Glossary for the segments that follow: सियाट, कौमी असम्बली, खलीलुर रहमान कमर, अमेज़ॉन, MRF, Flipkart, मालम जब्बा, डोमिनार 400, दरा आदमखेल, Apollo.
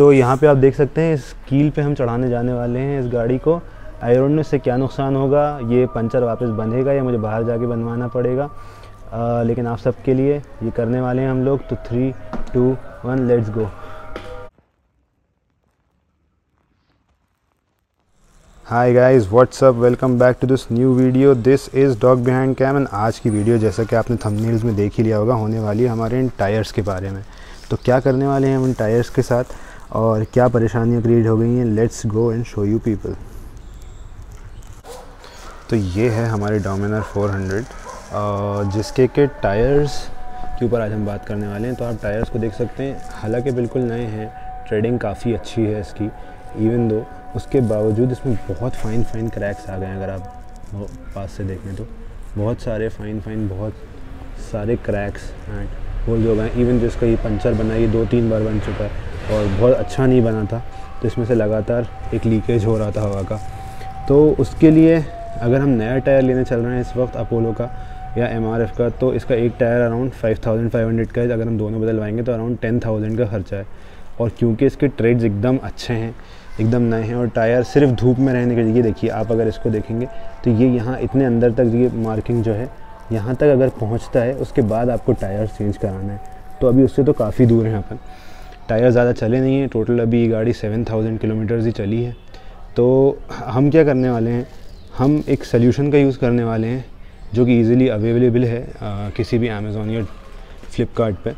तो यहाँ पे आप देख सकते हैं इस कील पे हम चढ़ाने जाने वाले हैं इस गाड़ी को। आई डोंट नो इससे क्या नुकसान होगा, ये पंचर वापस बंधेगा या मुझे बाहर जाके बनवाना पड़ेगा, लेकिन आप सबके लिए ये करने वाले हैं हम लोग। तो 3, 2, 1 let's go. Hi guys, what's up, welcome back to this new video. This is dog behind cam. And आज की वीडियो जैसा कि आपने थंबनेल्स में देख ही लिया होगा, होने वाली है हमारे इन टायर्स के बारे में। तो क्या करने वाले हैं हम इन टायर्स के साथ और क्या परेशानियां क्रिएट हो गई हैं, let's go and show you people. तो ये है हमारे डोमिनार 400 जिसके के टायर्स के ऊपर आज हम बात करने वाले हैं। तो आप टायर्स को देख सकते हैं, हालांकि बिल्कुल नए हैं, ट्रेडिंग काफ़ी अच्छी है इसकी, इवन दो उसके बावजूद इसमें बहुत फाइन क्रैक्स आ गए हैं। अगर आप पास से देखें तो बहुत सारे फाइन बहुत सारे क्रैक्स एंड होल हो गए हैं। इवन जो इसका ये पंचर बना, ये 2-3 बार बन चुका है और बहुत अच्छा नहीं बना था, तो इसमें से लगातार एक लीकेज हो रहा था हवा का। तो उसके लिए अगर हम नया टायर लेने चल रहे हैं इस वक्त अपोलो का या MRF का, तो इसका एक टायर अराउंड 5500 का है। अगर हम दोनों बदलवाएंगे तो अराउंड 10000 का खर्चा है। और क्योंकि इसके ट्रेड्स एकदम अच्छे हैं, एकदम नए हैं और टायर सिर्फ धूप में रहने के लिए, देखिए आप अगर इसको देखेंगे तो ये यहाँ इतने अंदर तक ये मार्किंग जो है यहाँ तक अगर पहुँचता है, उसके बाद आपको टायर चेंज कराना है। तो अभी उससे तो काफ़ी दूर हैं अपन। टायर ज़्यादा चले नहीं हैं, टोटल अभी गाड़ी 7000 किलोमीटर्स ही चली है। तो हम क्या करने वाले हैं, हम एक सोल्यूशन का यूज़ करने वाले हैं जो कि ईज़िली अवेलेबल है किसी भी अमेज़ॉन या फ्लिपकार्ट पे,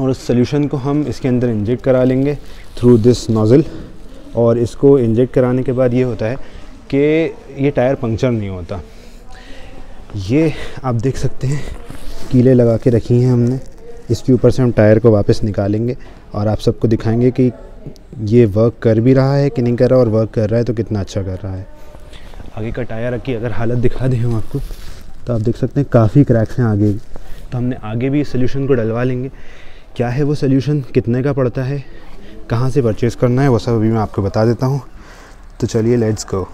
और उस सोल्यूशन को हम इसके अंदर इंजेक्ट करा लेंगे थ्रू दिस नोज़ल। और इसको इंजेक्ट कराने के बाद ये होता है कि ये टायर पंक्चर नहीं होता। ये आप देख सकते हैं कीलें लगा के रखी हैं हमने, इसके ऊपर से हम टायर को वापस निकालेंगे और आप सबको दिखाएंगे कि ये वर्क कर भी रहा है कि नहीं कर रहा, और वर्क कर रहा है तो कितना अच्छा कर रहा है। आगे का टायर की अगर हालत दिखा दें हम आपको, तो आप देख सकते हैं काफ़ी क्रैक्स हैं आगे। तो हमने आगे भी इस सोल्यूशन को डलवा लेंगे। क्या है वो सोल्यूशन, कितने का पड़ता है, कहाँ से परचेज़ करना है, वो सब अभी मैं आपको बता देता हूँ। तो चलिए लेट्स गो।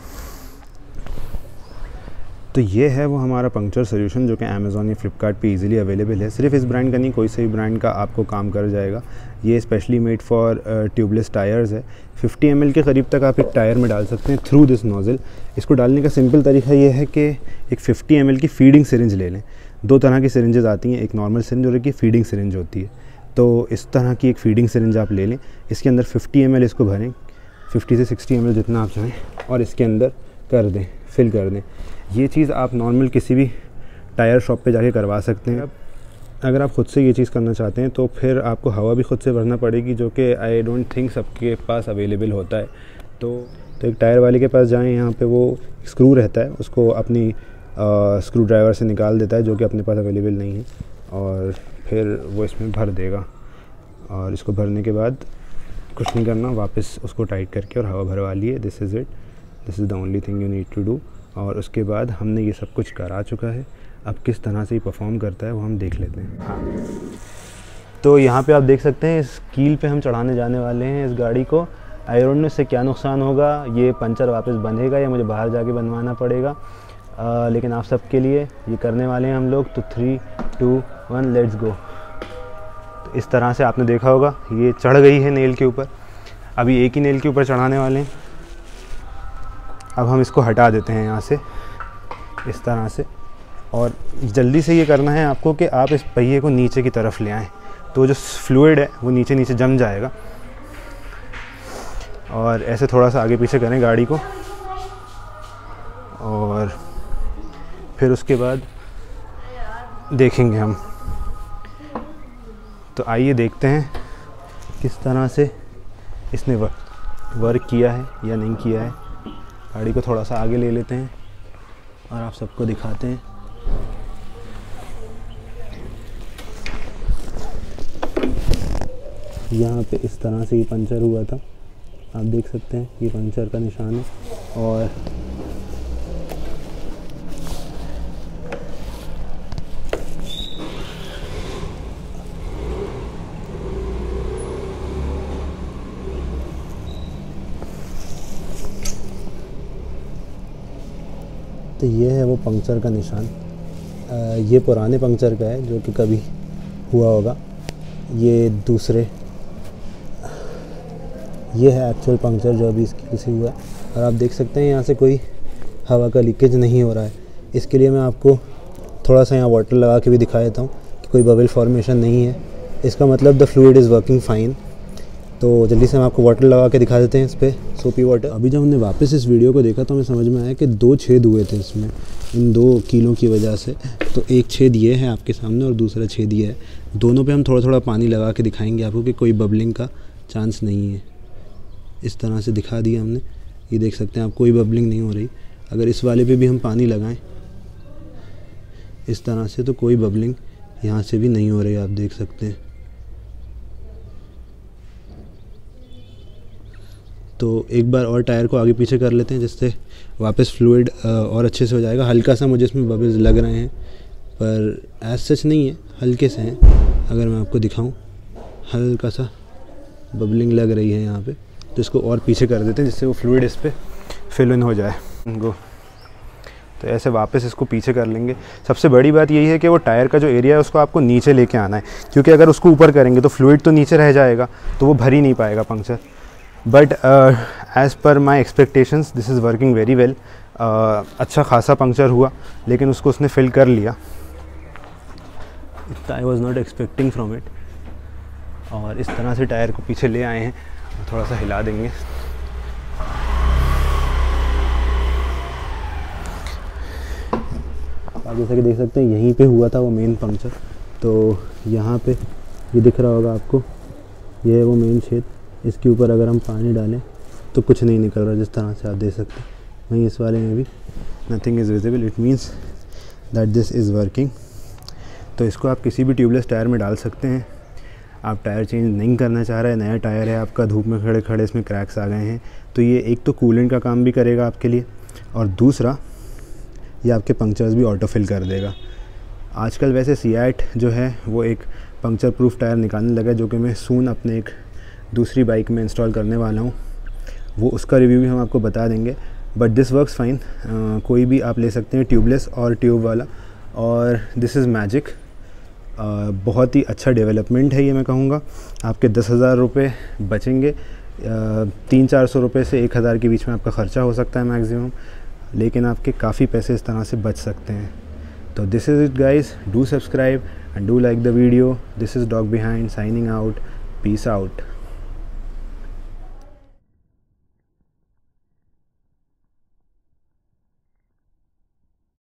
तो ये है वो हमारा पंक्चर सोल्यूशन जो कि अमेज़ॉन या फ्लिपकार्ट पे ईज़िली अवेलेबल है। सिर्फ इस ब्रांड का नहीं, कोई से भी ब्रांड का आपको काम कर जाएगा। ये specially made for tubeless tyres है। 50 ml के करीब तक आप एक टायर में डाल सकते हैं थ्रू दिस नोज़ल। इसको डालने का सिंपल तरीका ये है कि एक 50 ml की फीडिंग सिरिंज ले लें। दो तरह की सिरिंजेस आती हैं, एक नॉर्मल सिरिंज और एक फीडिंग सिरिंज होती है। तो इस तरह की एक फीडिंग सिरिंज आप ले लें, इसके अंदर 50 ml इसको भरें, 50 से 60 ml जितना आप चाहें, और इसके अंदर कर दें, फिल कर दें। ये चीज़ आप नॉर्मल किसी भी टायर शॉप पे जाके करवा सकते हैं। अगर आप ख़ुद से ये चीज़ करना चाहते हैं तो फिर आपको हवा भी ख़ुद से भरना पड़ेगी, जो कि आई डोंट थिंक सबके पास अवेलेबल होता है। तो एक टायर वाले के पास जाएँ, यहाँ पर वो स्क्रू रहता है, उसको अपनी स्क्रू ड्राइवर से निकाल देता है जो कि अपने पास अवेलेबल नहीं है, और फिर वो इसमें भर देगा। और इसको भरने के बाद कुछ नहीं करना, वापस उसको टाइट करके और हवा भरवा लिए। This is it, this is the only thing you need to do. और उसके बाद हमने ये सब कुछ करा चुका है, अब किस तरह से ये परफॉर्म करता है वो हम देख लेते हैं। हाँ, तो यहाँ पे आप देख सकते हैं इस कील पे हम चढ़ाने जाने वाले हैं इस गाड़ी को। आई डोंट नो इससे क्या नुकसान होगा, ये पंचर वापस बंधेगा या मुझे बाहर जाके बनवाना पड़ेगा, लेकिन आप सबके लिए ये करने वाले हैं हम लोग। तो 3, 2, 1 लेट्स गो। तो इस तरह से आपने देखा होगा ये चढ़ गई है नेल के ऊपर। अभी एक ही नेल के ऊपर चढ़ाने वाले हैं। अब हम इसको हटा देते हैं यहाँ से इस तरह से, और जल्दी से ये करना है आपको कि आप इस पहिए को नीचे की तरफ ले आएँ, तो जो फ्लूइड है वो नीचे जम जाएगा। और ऐसे थोड़ा सा आगे पीछे करें गाड़ी को, और फिर उसके बाद देखेंगे हम। तो आइए देखते हैं किस तरह से इसने वर्क किया है या नहीं किया है। गाड़ी को थोड़ा सा आगे ले लेते हैं और आप सबको दिखाते हैं। यहाँ पे इस तरह से ये पंचर हुआ था, आप देख सकते हैं ये पंचर का निशान है। और तो ये है वो पंक्चर का निशान। ये पुराने पंक्चर का है जो कि कभी हुआ होगा। ये दूसरे ये है एक्चुअल पंक्चर जो अभी इसकी से हुआ है। और आप देख सकते हैं यहाँ से कोई हवा का लीकेज नहीं हो रहा है। इसके लिए मैं आपको थोड़ा सा यहाँ वाटर लगा के भी दिखा देता हूँ कि कोई बबल फॉर्मेशन नहीं है। इसका मतलब the fluid is working fine. तो जल्दी से हम आपको वाटर लगा के दिखा देते हैं इस पर, सोपी वाटर। अभी जब हमने वापस इस वीडियो को देखा तो हमें समझ में आया कि दो छेद हुए थे इसमें इन 2 कीलों की वजह से। तो एक छेद ये है आपके सामने और दूसरा छेद ये है। दोनों पे हम थोड़ा थोड़ा पानी लगा के दिखाएंगे आपको कि कोई बबलिंग का चांस नहीं है। इस तरह से दिखा दिया हमने, ये देख सकते हैं आप, कोई बबलिंग नहीं हो रही। अगर इस वाले पे भी हम पानी लगाएं इस तरह से तो कोई बबलिंग यहाँ से भी नहीं हो रही, आप देख सकते हैं। तो एक बार और टायर को आगे पीछे कर लेते हैं जिससे वापस फ्लूइड और अच्छे से हो जाएगा। हल्का सा मुझे इसमें बबल्स लग रहे हैं पर एज सच नहीं है, हल्के से हैं। अगर मैं आपको दिखाऊं, हल्का सा बबलिंग लग रही है यहाँ पे। तो इसको और पीछे कर देते हैं जिससे वो फ्लूइड इस पर फिल इन हो जाए उनको। तो ऐसे वापस इसको पीछे कर लेंगे। सबसे बड़ी बात यही है कि वो टायर का जो एरिया है उसको आपको नीचे लेके आना है, क्योंकि अगर उसको ऊपर करेंगे तो फ्लूइड तो नीचे रह जाएगा तो वो भर ही नहीं पाएगा puncture. But as per my expectations this is working very well. अच्छा खासा पंक्चर हुआ लेकिन उसको उसने फिल कर लिया। I was not expecting from it. और इस तरह से टायर को पीछे ले आए हैं, थोड़ा सा हिला देंगे। आप जैसा कि देख सकते हैं यहीं पे हुआ था वो मेन पंक्चर। तो यहाँ पे ये दिख रहा होगा आपको, ये है वो मेन छेद। इसके ऊपर अगर हम पानी डालें तो कुछ नहीं निकल रहा जिस तरह से आप देख सकते हैं। वहीं इस वाले में भी nothing is visible. It means that this is working. तो इसको आप किसी भी ट्यूबलेस टायर में डाल सकते हैं। आप टायर चेंज नहीं करना चाह रहे हैं, नया टायर है आपका, धूप में खड़े खड़े इसमें क्रैक्स आ गए हैं, तो ये एक तो कूलेंट का काम भी करेगा आपके लिए और दूसरा ये आपके पंक्चर्स भी ऑटो फिल कर देगा। आजकल वैसे सियाट जो है वो एक पंक्चर प्रूफ टायर निकालने लगा, जो कि मैं सून अपने एक दूसरी बाइक में इंस्टॉल करने वाला हूँ। वो उसका रिव्यू भी हम आपको बता देंगे। But this works fine. कोई भी आप ले सकते हैं, ट्यूबलेस और ट्यूब वाला, और दिस इज़ मैजिक। बहुत ही अच्छा डेवलपमेंट है ये, मैं कहूँगा। आपके 10,000 रुपये बचेंगे। 300-400 रुपये से 1,000 के बीच में आपका ख़र्चा हो सकता है मैक्सिमम, लेकिन आपके काफ़ी पैसे इस तरह से बच सकते हैं। तो this is it guys. Do subscribe and do like the video. This is dog behind signing out. Peace out.